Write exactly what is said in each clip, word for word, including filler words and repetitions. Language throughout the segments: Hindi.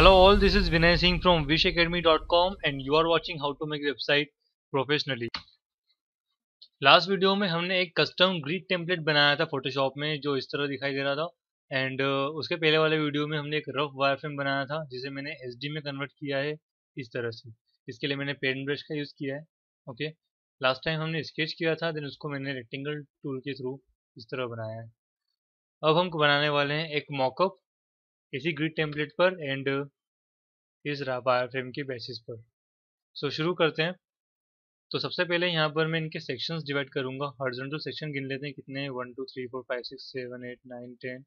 Hello all, this is Vinay Singh from wish academy dot com and you are watching how to make website professionally. Last video में हमने एक custom grid template बनाया था Photoshop में जो इस तरह दिखाई दे रहा था and uh, उसके पहले वाले वीडियो में हमने एक rough wireframe बनाया था जिसे मैंने S D में convert किया है इस तरह से. इसके लिए मैंने paint brush का use किया है. Okay, last time हमने sketch किया था then उसको मैंने rectangle tool के through इस तरह बनाया है. अब हम बनाने वाले हैं एक mock-up इसी ग्रिड टेम्पलेट पर एंड इस वायर फ्रेम के बेसिस पर. सो so, शुरू करते हैं. तो सबसे पहले यहाँ पर मैं इनके सेक्शंस डिवाइड करूँगा. हॉरिजॉन्टल सेक्शन गिन लेते हैं कितने, one two three four five six seven eight nine ten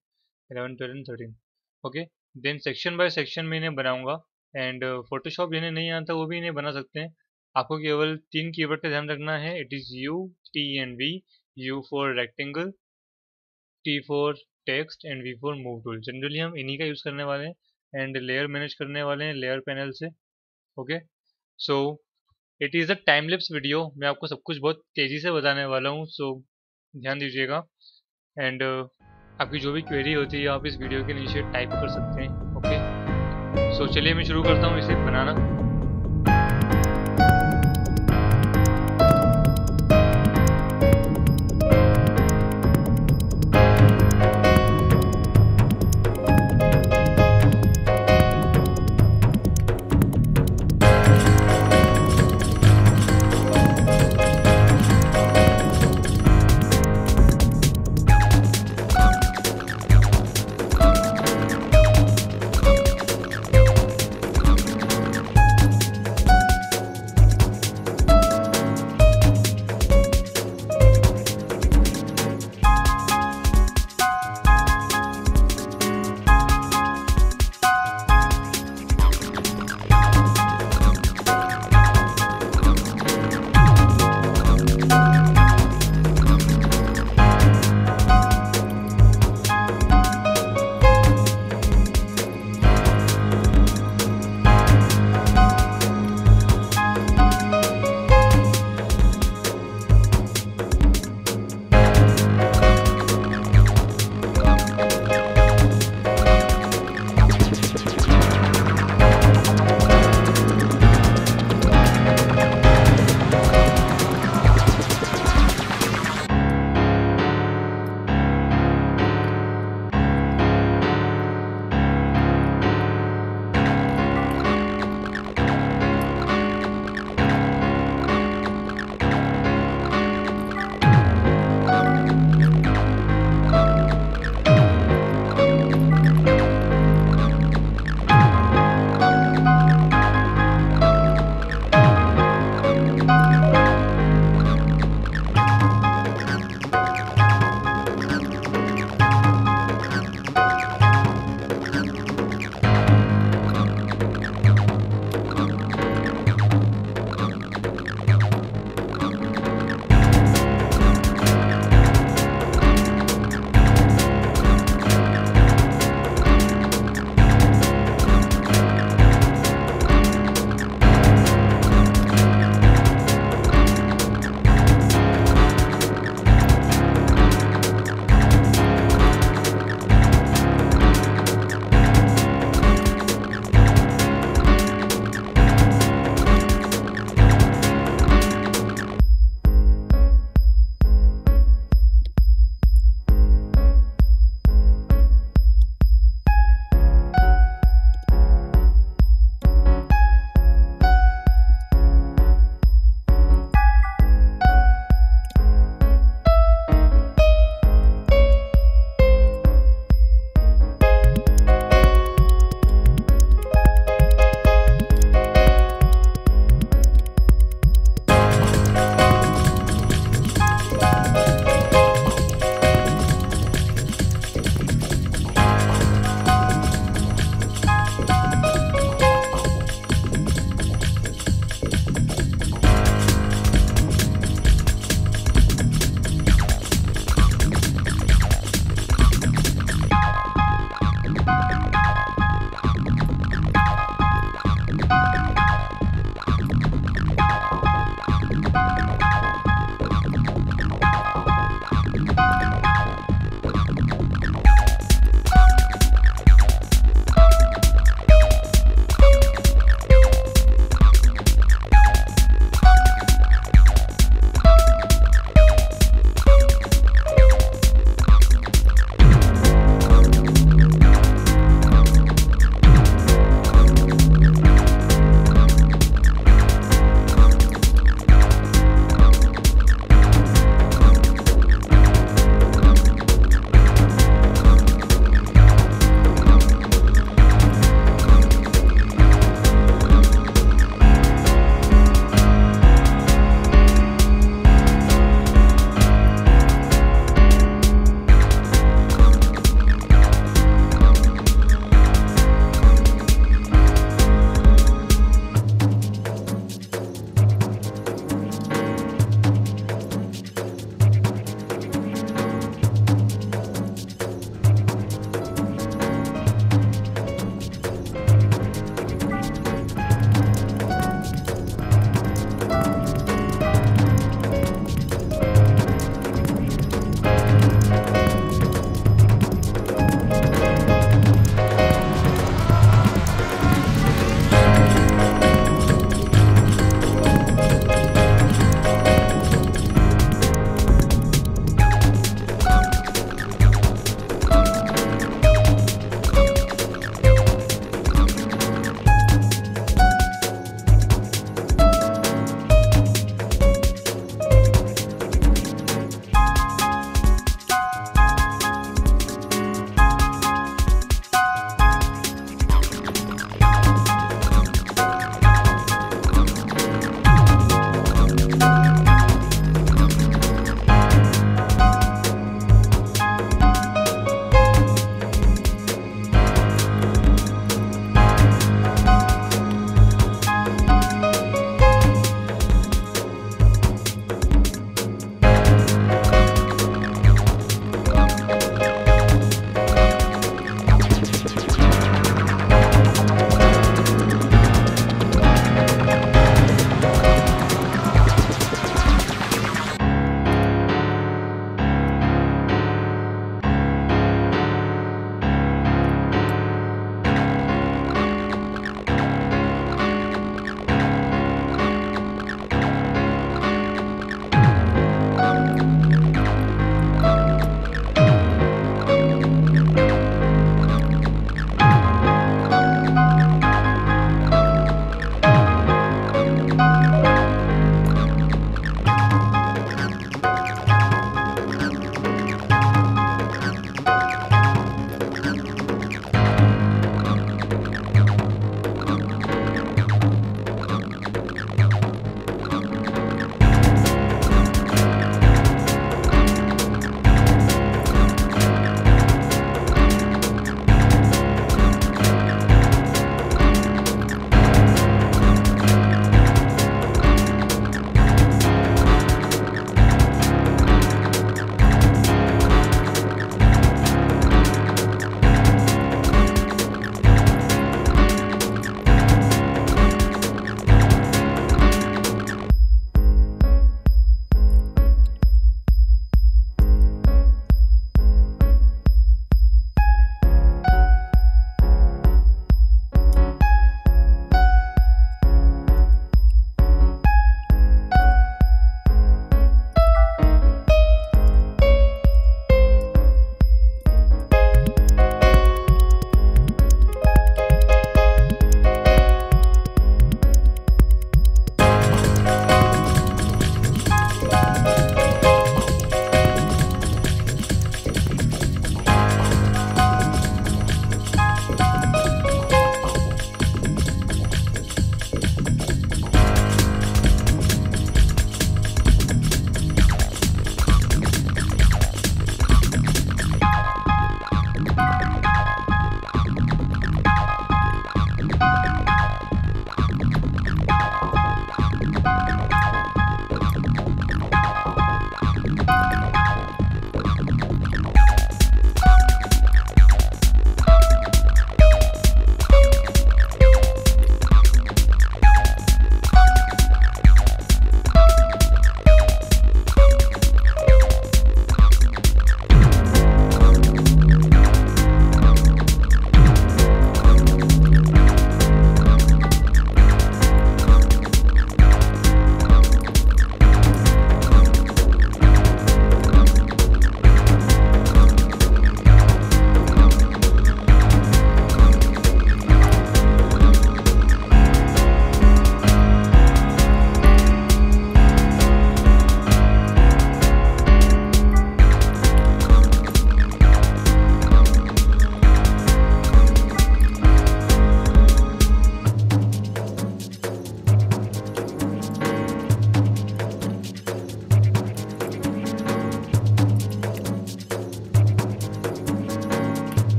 eleven twelve and thirteen. Okay, then section by section में इन्हें बनाऊँगा एंड फोटोशॉप जिन्हें नहीं आता वो भी इन्हें बना सकते हैं. आपको केवल तीन कीवर्ड का ध्यान रखना है. It is U T and V. U for rectangle, T for text and V for move tool. Generally हम इन्हीं का यूज करने वाले हैं एंड लेयर मैनेज करने वाले हैं लेयर पैनल से. Okay, so it is a time lapse video. मैं आपको सब कुछ बहुत तेजी से बताने वाला हूँ, सो so, ध्यान दीजिएगा एंड uh, आपकी जो भी क्वेरी होती है आप इस वीडियो के नीचे टाइप कर सकते हैं. ओके, सो so, चलिए मैं शुरू करता हूँ इसे बनाना.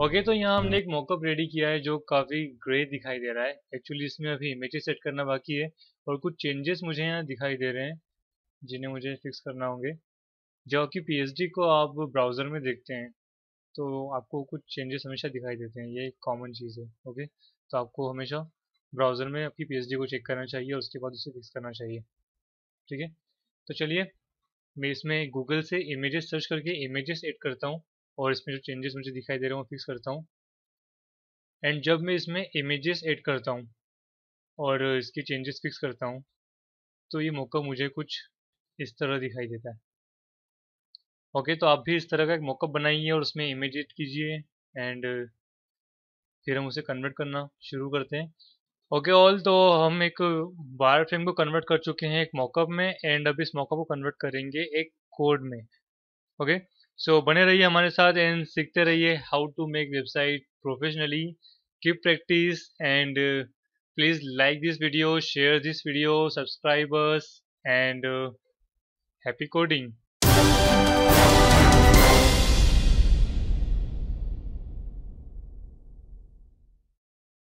ओके okay, तो यहाँ हमने एक मॉकअप रेडी किया है जो काफ़ी ग्रे दिखाई दे रहा है। एक्चुअली इसमें अभी इमेजेस सेट करना बाकी है और कुछ चेंजेस मुझे यहाँ दिखाई दे रहे हैं जिन्हें मुझे फिक्स करना होंगे। जो कि पीएसडी को आप ब्राउज़र में देखते हैं तो आपको कुछ चेंजेस हमेशा दिखाई देते हैं, ये एक कॉमन चीज़ है। Okay okay? तो आपको हमेशा ब्राउज़र में आपकी पीएसडी को चेक करना चाहिए और उसके बाद उसे फिक्स करना चाहिए, ठीक है। तो चलिए मैं इसमें गूगल से इमेजेस सर्च करके इमेजेस एड करता हूँ और इसमें जो चेंजेस मुझे दिखाई दे रहे हैं वो फिक्स करता हूँ। एंड जब मैं इसमें इमेजेस ऐड करता हूँ और इसके चेंजेस फिक्स करता हूँ तो ये मॉकअप मुझे कुछ इस तरह दिखाई देता है। ओके तो आप भी इस तरह का एक मॉकअप बनाइए और उसमें इमेज ऐड कीजिए एंड फिर हम उसे कन्वर्ट करना शुरू करते हैं। ओके ऑल, तो हम एक वायर फ्रेम को कन्वर्ट कर चुके हैं एक मॉकअप में एंड अब इस मॉकअप को कन्वर्ट करेंगे एक कोड में। ओके सो so, बने रहिए हमारे साथ एंड सीखते रहिए how to make website professionally. Keep practice and please like this video, share this video, subscribers and happy coding.